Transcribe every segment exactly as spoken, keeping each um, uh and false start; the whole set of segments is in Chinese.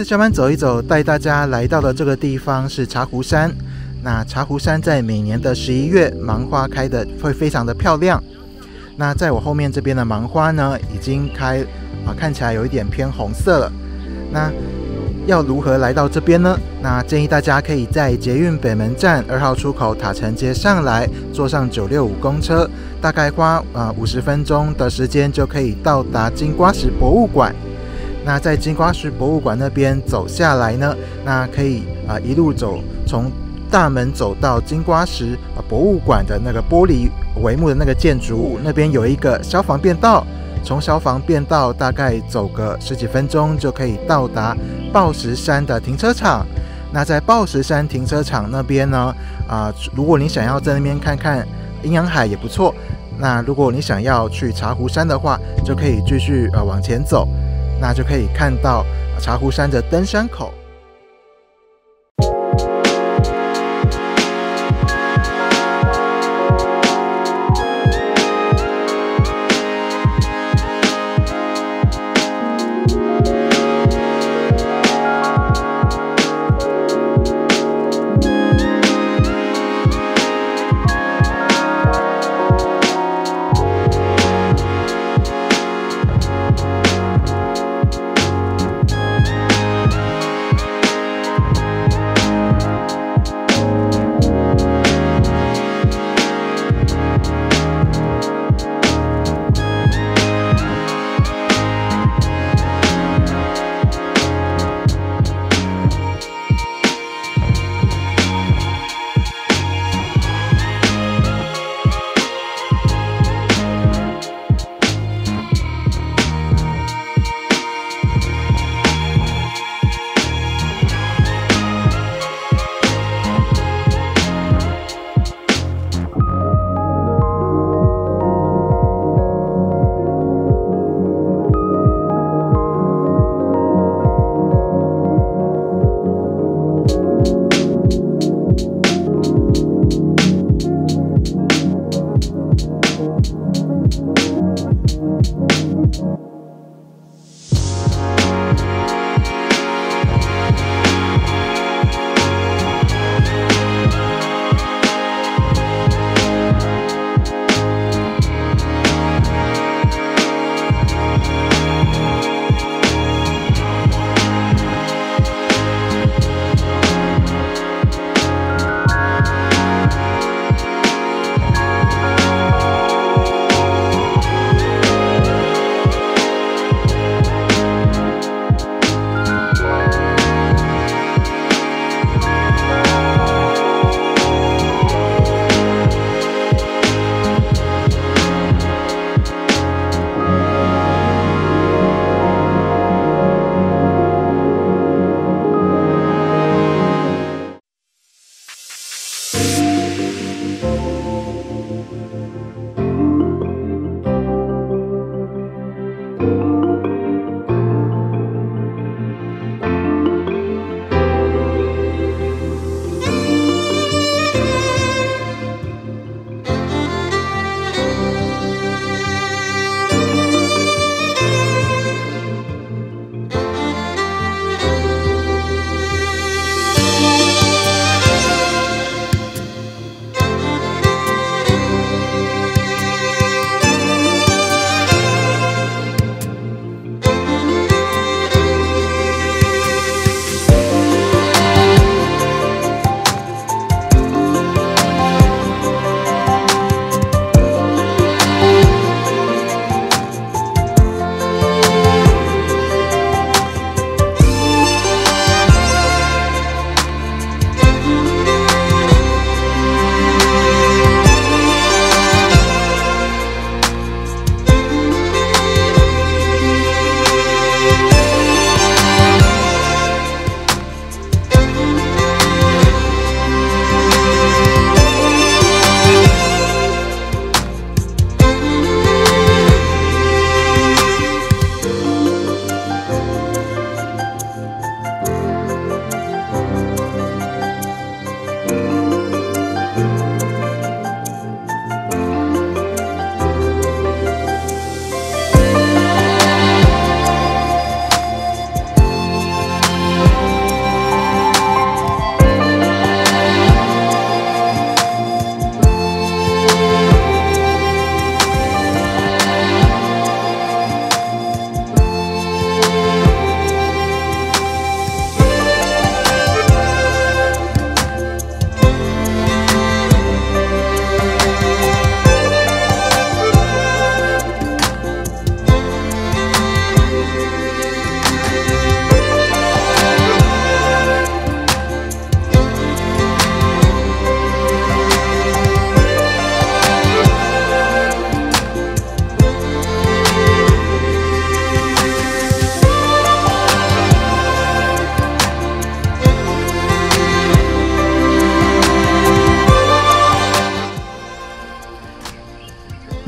次下班走一走，带大家来到的这个地方是茶壶山。那茶壶山在每年的十一月，芒花开的会非常的漂亮。那在我后面这边的芒花呢，已经开啊，看起来有一点偏红色了。那要如何来到这边呢？那建议大家可以在捷运北门站二号出口塔城街上来，坐上九六五公车，大概花呃五十分钟的时间就可以到达金瓜石博物馆。那在金瓜石博物馆那边走下来呢，那可以啊、呃、一路走，从大门走到金瓜石、呃、博物馆的那个玻璃帷幕的那个建筑物，那边有一个消防便道。从消防便道大概走个十几分钟就可以到达抱石山的停车场。那在抱石山停车场那边呢，啊、呃，如果你想要在那边看看阴阳海也不错。那如果你想要去茶壶山的话，就可以继续呃往前走，那就可以看到茶壶山的登山口。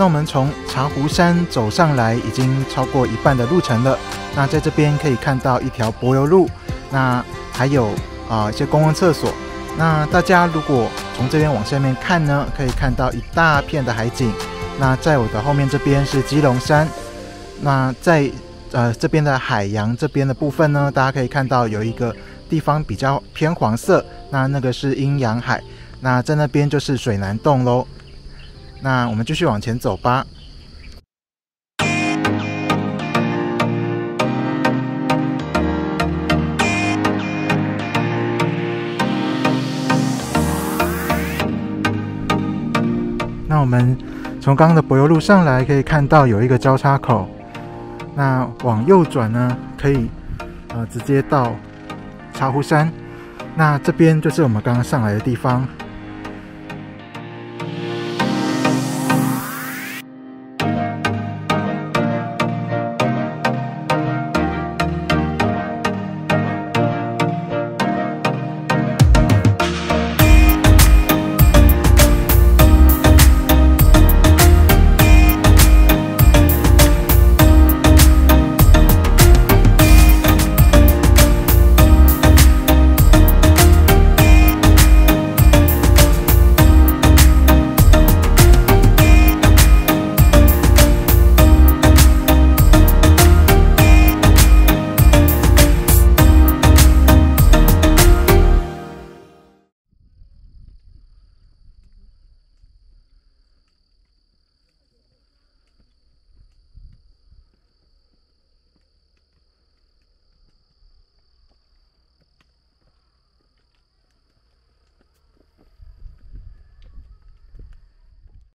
那我们从茶壶山走上来，已经超过一半的路程了。那在这边可以看到一条柏油路，那还有啊、呃、一些公共厕所。那大家如果从这边往下面看呢，可以看到一大片的海景。那在我的后面这边是基隆山。那在呃这边的海洋这边的部分呢，大家可以看到有一个地方比较偏黄色，那那个是阴阳海。那在那边就是水湳洞喽。那我们继续往前走吧。那我们从刚刚的柏油路上来，可以看到有一个交叉口。那往右转呢，可以呃直接到茶壶山。那这边就是我们刚刚上来的地方。